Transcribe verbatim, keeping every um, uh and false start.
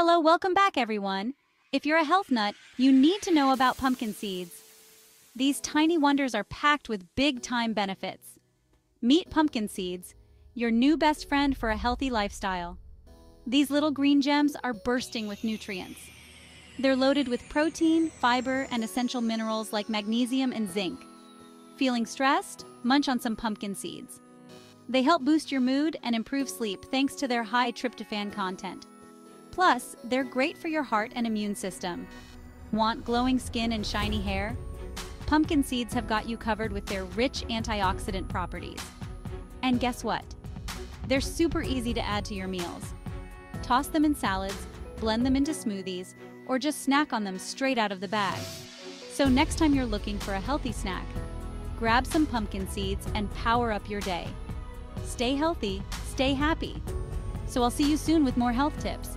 Hello, welcome back everyone. If you're a health nut, you need to know about pumpkin seeds. These tiny wonders are packed with big-time benefits. Meet pumpkin seeds, your new best friend for a healthy lifestyle. These little green gems are bursting with nutrients. They're loaded with protein, fiber, and essential minerals like magnesium and zinc. Feeling stressed? Munch on some pumpkin seeds. They help boost your mood and improve sleep thanks to their high tryptophan content. Plus, they're great for your heart and immune system. Want glowing skin and shiny hair? Pumpkin seeds have got you covered with their rich antioxidant properties. And guess what? They're super easy to add to your meals. Toss them in salads, blend them into smoothies, or just snack on them straight out of the bag. So next time you're looking for a healthy snack, grab some pumpkin seeds and power up your day. Stay healthy, stay happy. So I'll see you soon with more health tips.